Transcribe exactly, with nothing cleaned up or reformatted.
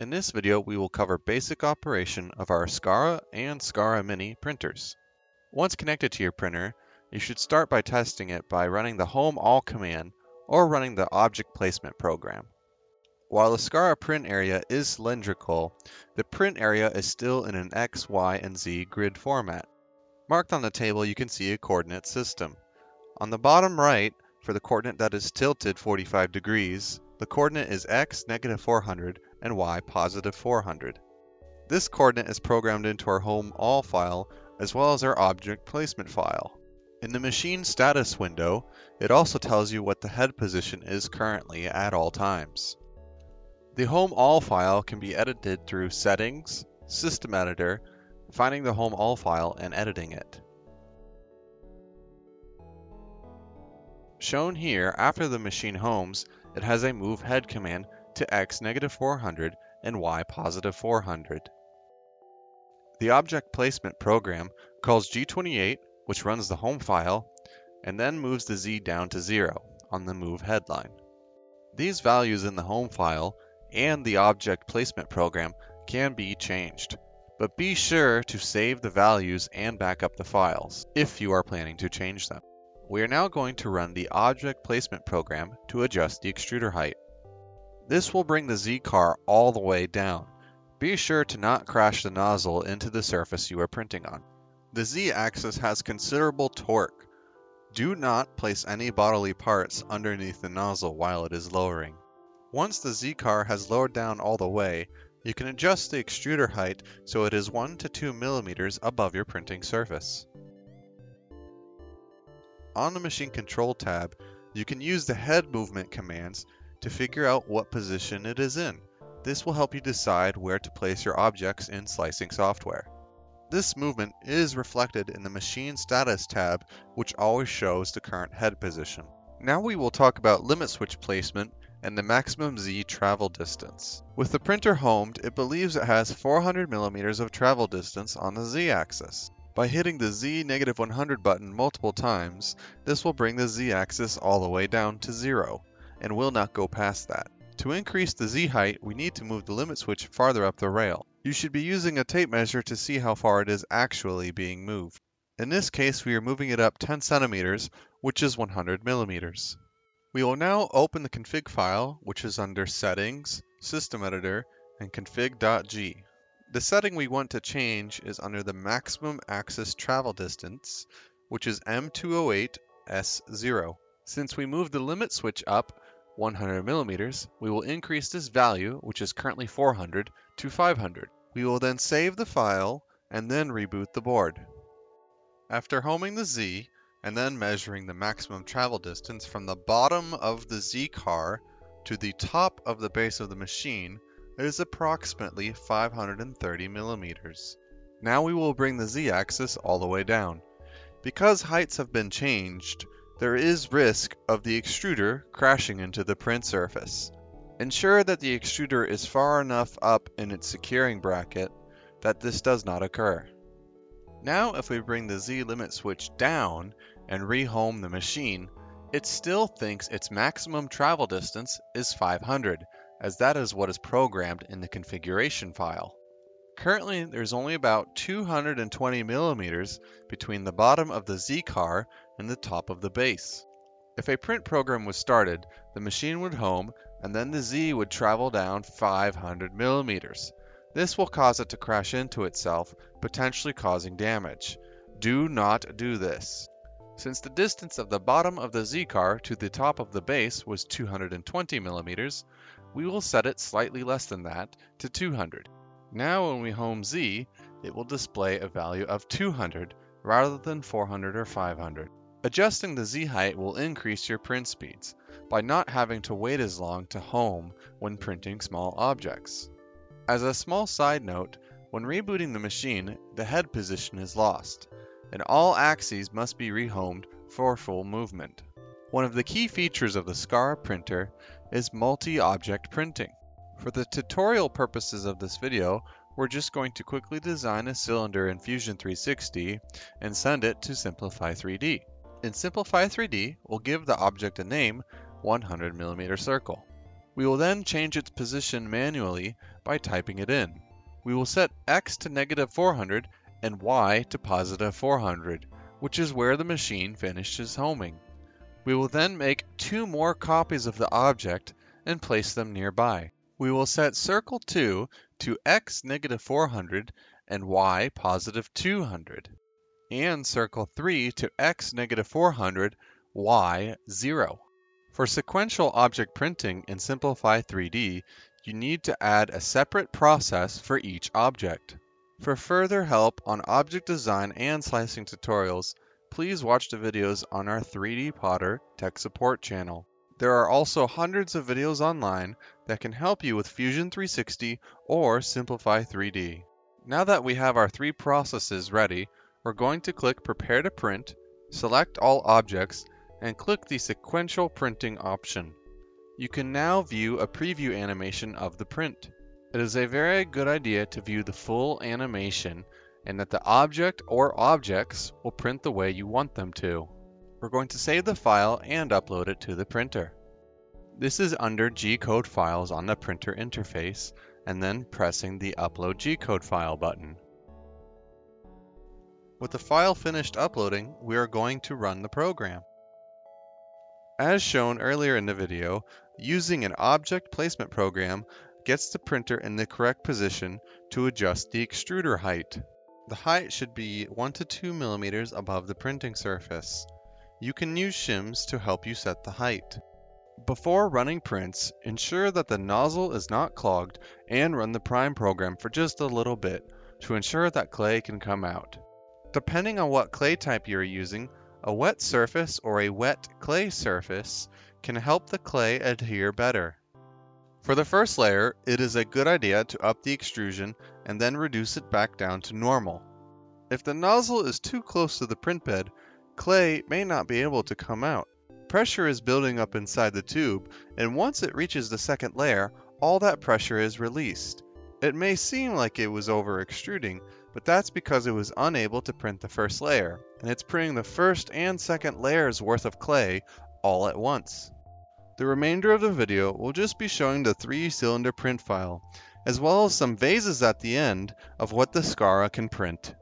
In this video, we will cover basic operation of our Scara and Scara Mini printers. Once connected to your printer, you should start by testing it by running the Home All command or running the Object Placement program. While the Scara print area is cylindrical, the print area is still in an X, Y, and Z grid format. Marked on the table, you can see a coordinate system. On the bottom right, for the coordinate that is tilted forty-five degrees, the coordinate is X, negative four hundred, and Y, positive four hundred. This coordinate is programmed into our Home All file, as well as our Object Placement file. In the Machine Status window, it also tells you what the head position is currently at all times. The Home All file can be edited through Settings, System Editor, finding the Home All file and editing it. Shown here, after the machine homes, it has a Move Head command to X, negative four hundred, and Y, positive four hundred. The Object Placement program calls G twenty-eight, which runs the home file, and then moves the Z down to zero on the Move Head line. These values in the home file and the Object Placement program can be changed, but be sure to save the values and back up the files if you are planning to change them. We are now going to run the Object Placement program to adjust the extruder height. This will bring the Z-car all the way down. Be sure to not crash the nozzle into the surface you are printing on. The Z-axis has considerable torque. Do not place any bodily parts underneath the nozzle while it is lowering. Once the Z-car has lowered down all the way, you can adjust the extruder height so it is one to two millimeters above your printing surface. On the Machine Control tab, you can use the head movement commands to figure out what position it is in. This will help you decide where to place your objects in slicing software. This movement is reflected in the Machine Status tab, which always shows the current head position. Now we will talk about limit switch placement and the maximum Z travel distance. With the printer homed, it believes it has four hundred millimeters of travel distance on the Z axis. By hitting the Z negative one hundred button multiple times, this will bring the Z axis all the way down to zero, and will not go past that. To increase the Z height, we need to move the limit switch farther up the rail. You should be using a tape measure to see how far it is actually being moved. In this case, we are moving it up ten centimeters, which is one hundred millimeters. We will now open the config file, which is under Settings, System Editor, and config.g. The setting we want to change is under the maximum axis travel distance, which is M two oh eight S zero. Since we moved the limit switch up one hundred millimeters, we will increase this value, which is currently four hundred, to five hundred. We will then save the file and then reboot the board. After homing the Z and then measuring the maximum travel distance from the bottom of the Z car to the top of the base of the machine, it is approximately five hundred thirty millimeters. Now we will bring the Z-axis all the way down. Because heights have been changed, there is risk of the extruder crashing into the print surface. Ensure that the extruder is far enough up in its securing bracket that this does not occur. Now if we bring the Z limit switch down and rehome the machine, it still thinks its maximum travel distance is five hundred, as that is what is programmed in the configuration file. Currently, there's only about two hundred twenty millimeters between the bottom of the Z-car and the top of the base. If a print program was started, the machine would home, and then the Z would travel down five hundred millimeters. This will cause it to crash into itself, potentially causing damage. Do not do this. Since the distance of the bottom of the Z-car to the top of the base was two hundred twenty millimeters, we will set it slightly less than that to two hundred. Now when we home Z, it will display a value of two hundred rather than four hundred or five hundred. Adjusting the Z height will increase your print speeds by not having to wait as long to home when printing small objects. As a small side note, when rebooting the machine, the head position is lost, and all axes must be rehomed for full movement. One of the key features of the Scara printer is multi-object printing. For the tutorial purposes of this video, we're just going to quickly design a cylinder in Fusion three sixty and send it to Simplify three D. In Simplify three D, we'll give the object a name, one hundred millimeter circle. We will then change its position manually by typing it in. We will set X to negative four hundred and Y to positive four hundred, which is where the machine finishes homing. We will then make two more copies of the object and place them nearby. We will set circle two to X negative four hundred and Y positive two hundred, and circle three to X negative four hundred, Y zero. For sequential object printing in Simplify three D, you need to add a separate process for each object. For further help on object design and slicing tutorials, please watch the videos on our three D Potter tech support channel. There are also hundreds of videos online that can help you with Fusion three sixty or Simplify three D. Now that we have our three processes ready, we're going to click Prepare to Print, select all objects, and click the Sequential Printing option. You can now view a preview animation of the print. It is a very good idea to view the full animation and that the object or objects will print the way you want them to. We're going to save the file and upload it to the printer. This is under G code files on the printer interface, and then pressing the Upload G code file button. With the file finished uploading, we are going to run the program. As shown earlier in the video, using an object placement program gets the printer in the correct position to adjust the extruder height. The height should be one to two millimeters above the printing surface. You can use shims to help you set the height. Before running prints, ensure that the nozzle is not clogged and run the prime program for just a little bit to ensure that clay can come out. Depending on what clay type you are using, a wet surface or a wet clay surface can help the clay adhere better. For the first layer, it is a good idea to up the extrusion and then reduce it back down to normal. If the nozzle is too close to the print bed, clay may not be able to come out. Pressure is building up inside the tube, and once it reaches the second layer, all that pressure is released. It may seem like it was over extruding, but that's because it was unable to print the first layer, and it's printing the first and second layers worth of clay all at once. The remainder of the video will just be showing the three cylinder print file, as well as some vases at the end of what the Scara can print.